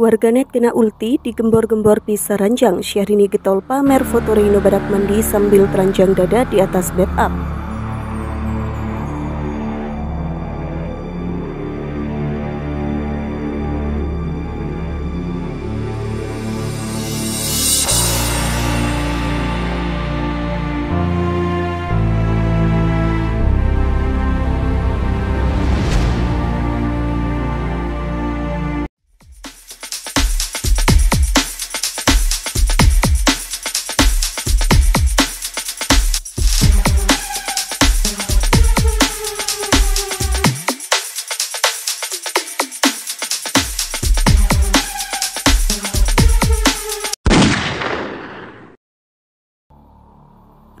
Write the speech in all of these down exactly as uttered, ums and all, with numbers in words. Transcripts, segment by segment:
Warganet kena ulti digembor-gembor pisah ranjang. Syahrini getol pamer foto Regno Barak mandi sambil teranjang dada di atas bed up.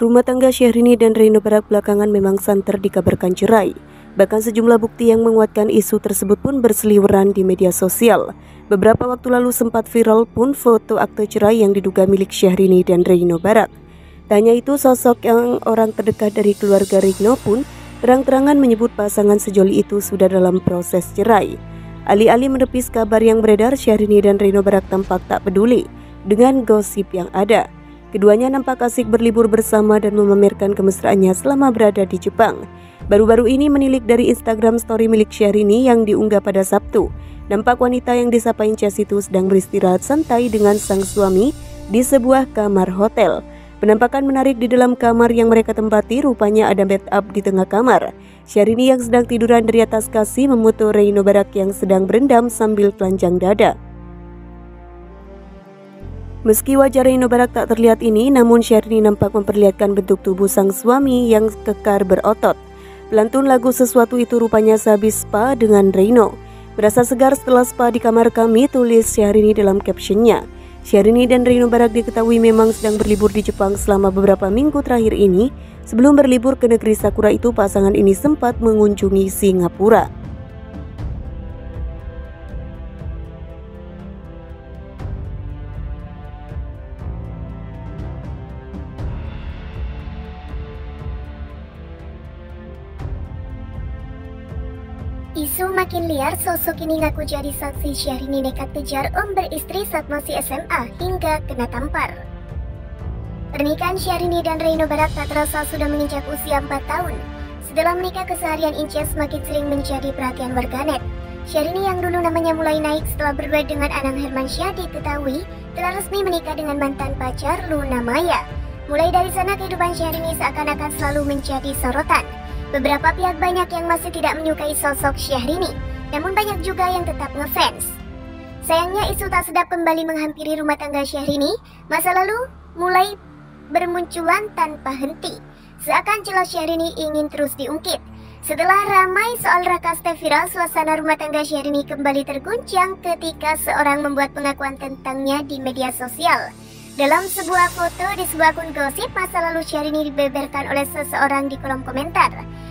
Rumah tangga Syahrini dan Regno Barak belakangan memang santer dikabarkan cerai. Bahkan sejumlah bukti yang menguatkan isu tersebut pun berseliweran di media sosial. Beberapa waktu lalu sempat viral pun foto akte cerai yang diduga milik Syahrini dan Regno Barak. Tak hanya itu, sosok yang orang terdekat dari keluarga Regno pun terang-terangan menyebut pasangan sejoli itu sudah dalam proses cerai. Alih-alih menepis kabar yang beredar, Syahrini dan Regno Barak tampak tak peduli dengan gosip yang ada. Keduanya nampak asik berlibur bersama dan memamerkan kemesraannya selama berada di Jepang. Baru-baru ini menilik dari Instagram story milik Syahrini yang diunggah pada Sabtu. Nampak wanita yang disapa Inces itu sedang beristirahat santai dengan sang suami di sebuah kamar hotel. Penampakan menarik di dalam kamar yang mereka tempati, rupanya ada bed up di tengah kamar. Syahrini yang sedang tiduran dari atas kasih memuto Regno Barak yang sedang berendam sambil telanjang dada. Meski wajah Regno Barak tak terlihat ini, namun Syahrini nampak memperlihatkan bentuk tubuh sang suami yang kekar berotot. Pelantun lagu sesuatu itu rupanya sehabis spa dengan Regno. Berasa segar setelah spa di kamar kami, tulis Syahrini dalam captionnya. Syahrini dan Regno Barak diketahui memang sedang berlibur di Jepang selama beberapa minggu terakhir ini. Sebelum berlibur ke negeri Sakura itu, pasangan ini sempat mengunjungi Singapura. Isu makin liar, sosok ini ngaku jadi saksi Syahrini nekat kejar om beristri saat masih S M A hingga kena tampar. Pernikahan Syahrini dan Regno Barak tak terasa sudah menginjak usia empat tahun. Setelah menikah, keseharian Inces makin sering menjadi perhatian warganet. Syahrini yang dulu namanya mulai naik setelah berduet dengan Anang Hermansyah diketahui telah resmi menikah dengan mantan pacar Luna Maya. Mulai dari sana kehidupan Syahrini seakan-akan selalu menjadi sorotan. Beberapa pihak banyak yang masih tidak menyukai sosok Syahrini, namun banyak juga yang tetap ngefans. Sayangnya isu tak sedap kembali menghampiri rumah tangga Syahrini. Masa lalu mulai bermunculan tanpa henti, seakan celah Syahrini ingin terus diungkit. Setelah ramai soal Raka Steve viral, suasana rumah tangga Syahrini kembali terguncang ketika seorang membuat pengakuan tentangnya di media sosial. Dalam sebuah foto di sebuah akun gosip, masa lalu Syahrini dibeberkan oleh seseorang di kolom komentar.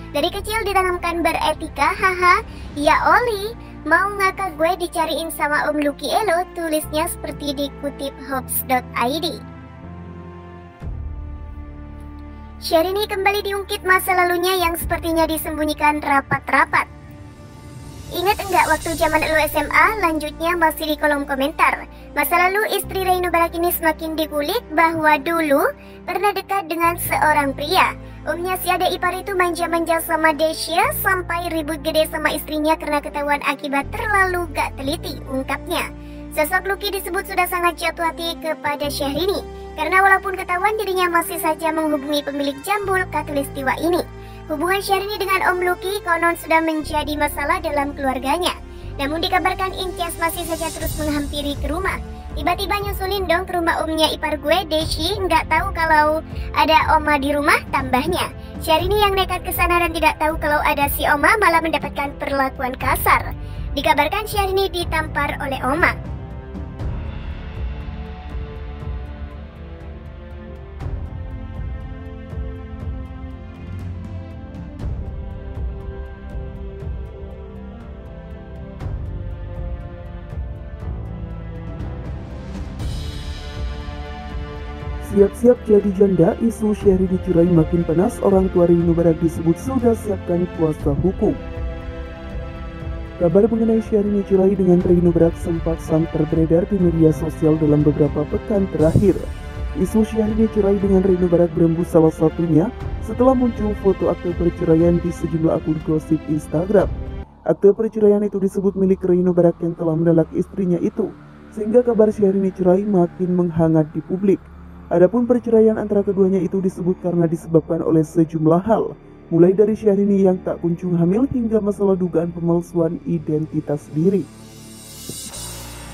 Dari kecil ditanamkan beretika, haha, ya Oli, mau ngakak gue dicariin sama Om Luki Elo, tulisnya seperti dikutip hoax dot i d. Syahrini kembali diungkit masa lalunya yang sepertinya disembunyikan rapat-rapat. Ingat enggak waktu zaman elu S M A? Lanjutnya masih di kolom komentar. Masa lalu istri Regno Barak ini semakin dikulik bahwa dulu pernah dekat dengan seorang pria. Umnya si adik ipar itu manja-manja sama Desya sampai ribut gede sama istrinya karena ketahuan akibat terlalu gak teliti, ungkapnya. Sosok Luki disebut sudah sangat jatuh hati kepada Syahrini karena walaupun ketahuan dirinya masih saja menghubungi pemilik jambul katulistiwa ini. Hubungan Syahrini dengan Om Luki konon sudah menjadi masalah dalam keluarganya. Namun dikabarkan Inces masih saja terus menghampiri ke rumah. Tiba-tiba nyusulin dong ke rumah omnya ipar gue, Deshi, nggak tahu kalau ada oma di rumah, tambahnya. Syahrini yang nekat ke sana dan tidak tahu kalau ada si oma malah mendapatkan perlakuan kasar. Dikabarkan Syahrini ditampar oleh oma. Siap-siap jadi janda, isu Syahrini dicerai makin panas. Orang tua Regno Barak disebut sudah siapkan kuasa hukum. Kabar mengenai Syahrini cerai dengan Regno Barak sempat santer beredar di media sosial dalam beberapa pekan terakhir. Isu Syahrini cerai dengan Regno Barak berembus salah satunya setelah muncul foto akte perceraian di sejumlah akun gosip Instagram. Akte perceraian itu disebut milik Regno Barak yang telah menalak istrinya itu, sehingga kabar Syahrini cerai makin menghangat di publik. Adapun perceraian antara keduanya itu disebut karena disebabkan oleh sejumlah hal, mulai dari Syahrini yang tak kunjung hamil hingga masalah dugaan pemalsuan identitas diri.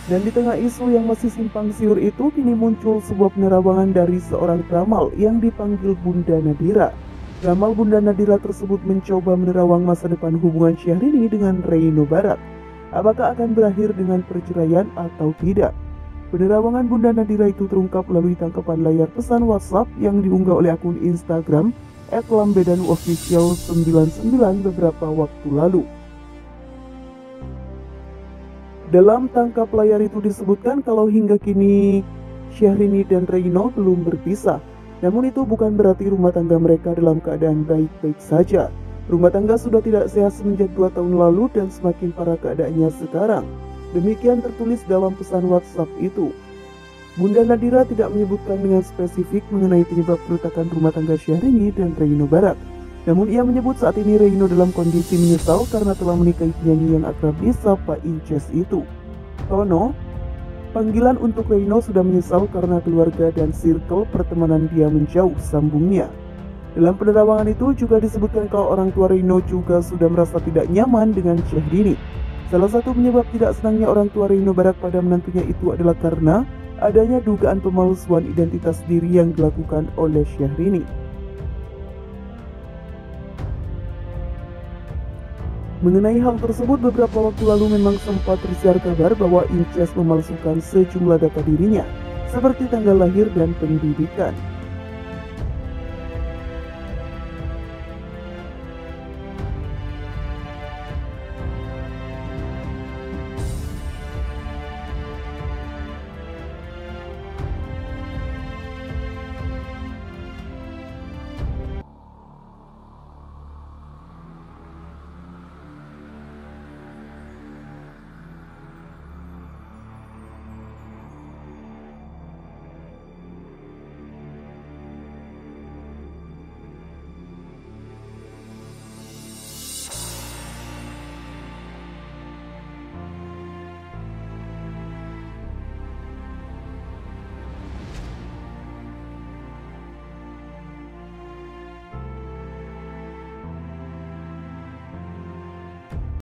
Dan di tengah isu yang masih simpang siur itu, kini muncul sebuah penerawangan dari seorang ramal yang dipanggil Bunda Nadira. Ramal Bunda Nadira tersebut mencoba menerawang masa depan hubungan Syahrini dengan Regno Barak. Apakah akan berakhir dengan perceraian atau tidak? Penerawangan Bunda Nadira itu terungkap melalui tangkapan layar pesan WhatsApp yang diunggah oleh akun Instagram et lambedanofficial sembilan sembilan beberapa waktu lalu. Dalam tangkap layar itu disebutkan kalau hingga kini Syahrini dan Regno belum berpisah. Namun itu bukan berarti rumah tangga mereka dalam keadaan baik-baik saja. Rumah tangga sudah tidak sehat semenjak dua tahun lalu dan semakin parah keadaannya sekarang. Demikian tertulis dalam pesan WhatsApp itu. Bunda Nadira tidak menyebutkan dengan spesifik mengenai penyebab keretakan rumah tangga Syahrini dan Regno Barak. Namun ia menyebut saat ini Regno dalam kondisi menyesal karena telah menikahi penyanyi yang akrab disapa Inces itu. Kono, panggilan untuk Regno sudah menyesal karena keluarga dan circle pertemanan dia menjauh, sambungnya. Dalam penerawangan itu juga disebutkan kalau orang tua Regno juga sudah merasa tidak nyaman dengan Syahrini. Salah satu penyebab tidak senangnya orang tua Regno Barak pada menantunya itu adalah karena adanya dugaan pemalsuan identitas diri yang dilakukan oleh Syahrini. Mengenai hal tersebut, beberapa waktu lalu memang sempat tersiar kabar bahwa Inces memalsukan sejumlah data dirinya, seperti tanggal lahir dan pendidikan.